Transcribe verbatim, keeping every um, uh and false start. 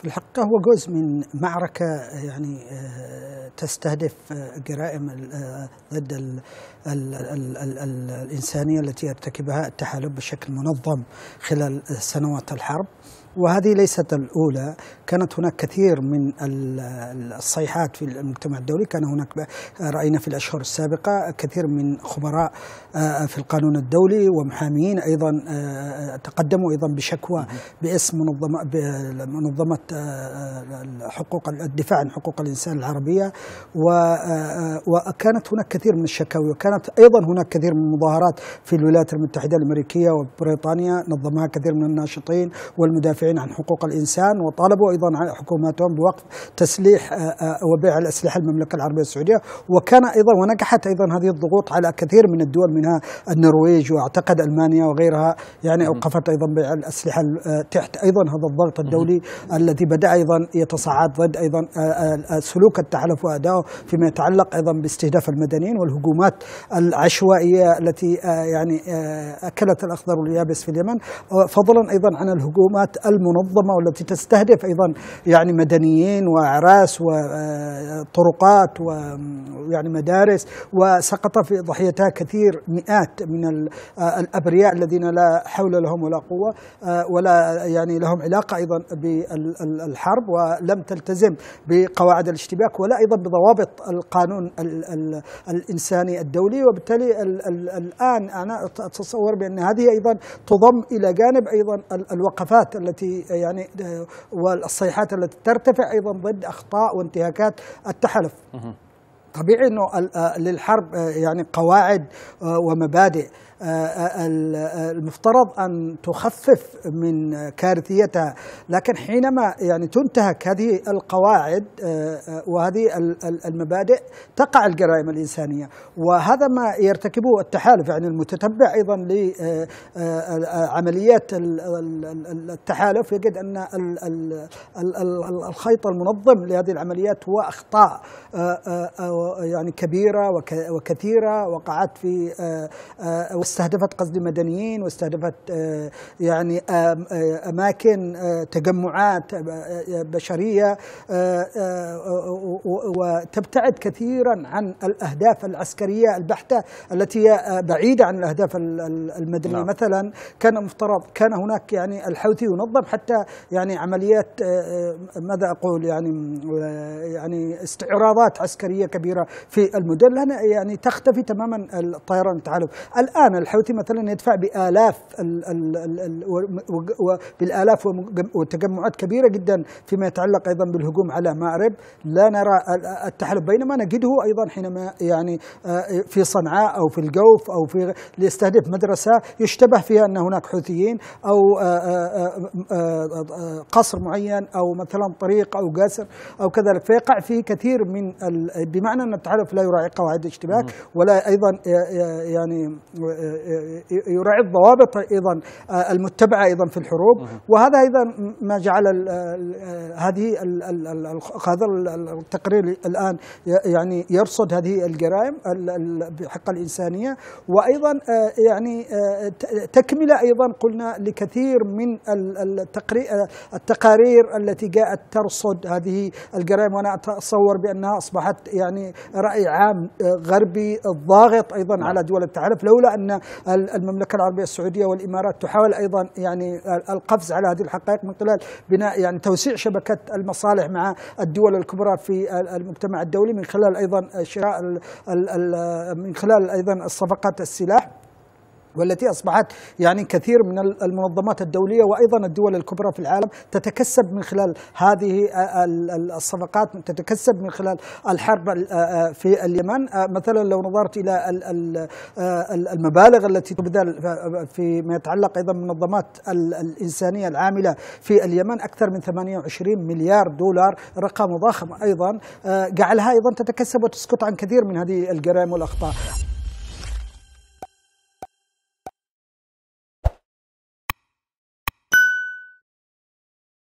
في الحقيقة هو جزء من معركة يعني تستهدف جرائم ضد الإنسانية التي يرتكبها التحالف بشكل منظم خلال سنوات الحرب، وهذه ليست الأولى. كانت هناك كثير من الصيحات في المجتمع الدولي، كان هناك رأينا في الأشهر السابقة كثير من خبراء في القانون الدولي ومحامين أيضا تقدموا أيضا بشكوى باسم منظمة منظمة حقوق الدفاع عن حقوق الإنسان العربية، وكانت هناك كثير من الشكاوي، وكانت أيضا هناك كثير من المظاهرات في الولايات المتحدة الأمريكية وبريطانيا نظمها كثير من الناشطين والمدافعين عن حقوق الإنسان، وطالبوا أيضا على حكوماتهم بوقف تسليح وبيع الأسلحة المملكة العربية السعودية. وكان أيضا ونجحت أيضا هذه الضغوط على كثير من الدول، منها النرويج وأعتقد ألمانيا وغيرها، يعني أوقفت أيضا بيع الأسلحة تحت أيضا هذا الضغط الدولي الذي بدأ أيضا يتصاعد ضد أيضا سلوك التحالف وأداؤه فيما يتعلق أيضا باستهداف المدنيين والهجومات العشوائية التي يعني أكلت الأخضر واليابس في اليمن، فضلا أيضا عن الهجومات المنظمة والتي تستهدف أيضا يعني مدنيين وأعراس وطرقات ويعني مدارس، وسقط في ضحيتها كثير مئات من الأبرياء الذين لا حول لهم ولا قوة ولا يعني لهم علاقة أيضا بالحرب ولم تلتزم بقواعد الاشتباك ولا أيضا بضوابط القانون الإنساني الدولي. وبالتالي الآن أنا أتصور بأن هذه أيضا تضم إلى جانب أيضا الوقفات التي يعني والصيحات التي ترتفع أيضا ضد أخطاء وانتهاكات التحالف. طبيعي أنه للحرب يعني قواعد ومبادئ المفترض أن تخفف من كارثيتها، لكن حينما يعني تنتهك هذه القواعد وهذه المبادئ تقع الجرائم الإنسانية، وهذا ما يرتكبه التحالف. يعني المتتبع أيضا لعمليات التحالف يجد أن الخيط المنظم لهذه العمليات هو أخطاء يعني كبيرة وكثيرة وقعت في استهدفت قصدي مدنيين، واستهدفت يعني أماكن تجمعات بشرية، وتبتعد كثيرا عن الأهداف العسكرية البحتة التي هي بعيدة عن الأهداف المدنية. لا. مثلا كان مفترض كان هناك يعني الحوثي ينظم حتى يعني عمليات ماذا أقول يعني يعني استعراضات عسكرية كبيرة في المدن، يعني تختفي تماما الطيران التحالف. الآن الحوثي مثلا يدفع بآلاف ال ال ال و بالآلاف وتجمعات كبيرة جدا فيما يتعلق أيضا بالهجوم على مأرب، لا نرى التحالف، بينما نجده أيضا حينما يعني في صنعاء أو في الجوف أو في ليستهدف مدرسة يشتبه فيها أن هناك حوثيين أو قصر معين أو مثلا طريق أو جسر أو كذلك، فيقع فيه كثير من بمعنى أن التحالف لا يراعي قواعد الاشتباك ولا أيضا يعني يراعي الضوابط أيضا المتبعة أيضا في الحروب، وهذا أيضا ما جعل هذه هذا التقرير الآن يعني يرصد هذه الجرائم بحق الإنسانية، وأيضا يعني تكملة أيضا قلنا لكثير من التقارير التي جاءت ترصد هذه الجرائم. وأنا أتصور بأنها أصبحت يعني رأي عام غربي ضاغط أيضا على دول التحالف، لولا أن المملكة العربية السعودية والإمارات تحاول أيضا يعني القفز على هذه الحقائق من خلال بناء يعني توسيع شبكة المصالح مع الدول الكبرى في المجتمع الدولي، من خلال أيضا شراء من خلال أيضا الصفقات السلاح، والتي أصبحت يعني كثير من المنظمات الدولية وأيضا الدول الكبرى في العالم تتكسب من خلال هذه الصفقات، تتكسب من خلال الحرب في اليمن. مثلا لو نظرت إلى المبالغ التي تبذل فيما يتعلق أيضا بالمنظمات الإنسانية العاملة في اليمن، أكثر من ثمانية وعشرين مليار دولار، رقم ضخم أيضا جعلها أيضا تتكسب وتسكت عن كثير من هذه الجرائم والأخطاء.